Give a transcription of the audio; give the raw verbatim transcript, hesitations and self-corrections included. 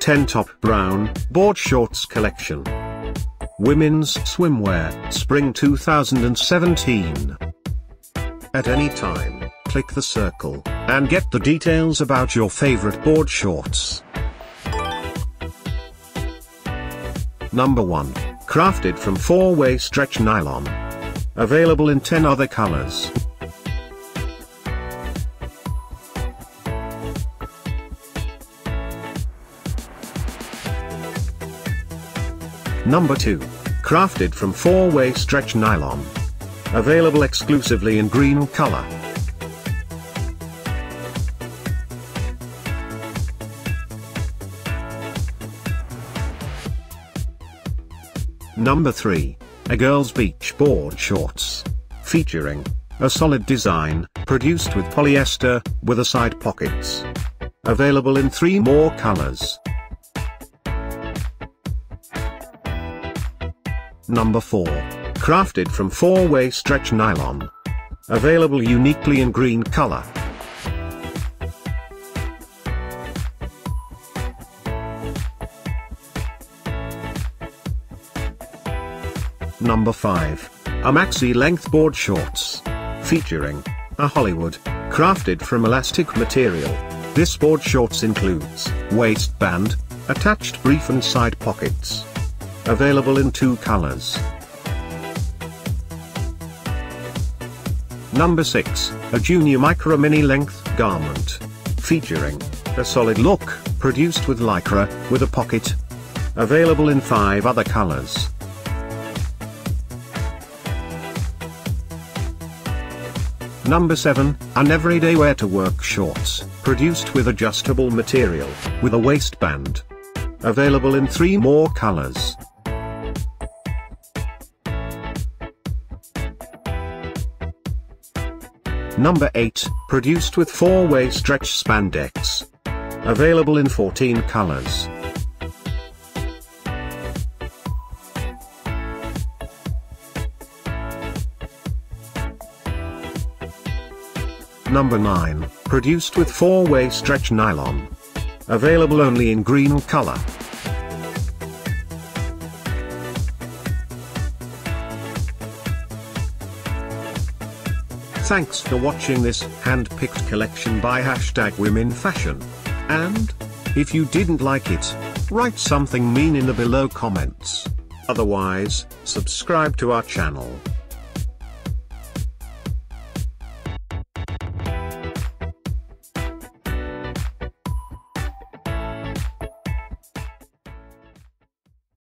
ten Top Brown, Board Shorts Collection. Women's Swimwear, Spring two thousand seventeen. At any time, click the circle, and get the details about your favorite board shorts. Number one. Crafted from four-way stretch nylon. Available in ten other colors. Number two. Crafted from four-way stretch nylon. Available exclusively in green color. Number three. A girl's beach board shorts. Featuring a solid design, produced with polyester, with a side pockets. Available in three more colors. Number four. Crafted from four-way stretch nylon. Available uniquely in green color. Number five. A maxi length board shorts. Featuring a Hollywood, crafted from elastic material. This board shorts includes waistband, attached brief and side pockets. Available in two colors. Number six. A junior micro mini length garment. Featuring a solid look, produced with lycra, with a pocket. Available in five other colors. Number seven. An everyday wear to work shorts, produced with adjustable material, with a waistband. Available in three more colors. Number eight. Produced with four-way stretch spandex. Available in fourteen colors. Number nine. Produced with four-way stretch nylon. Available only in green color. Thanks for watching this hand-picked collection by hashtag Women Fashion. And if you didn't like it, write something mean in the below comments. Otherwise, subscribe to our channel.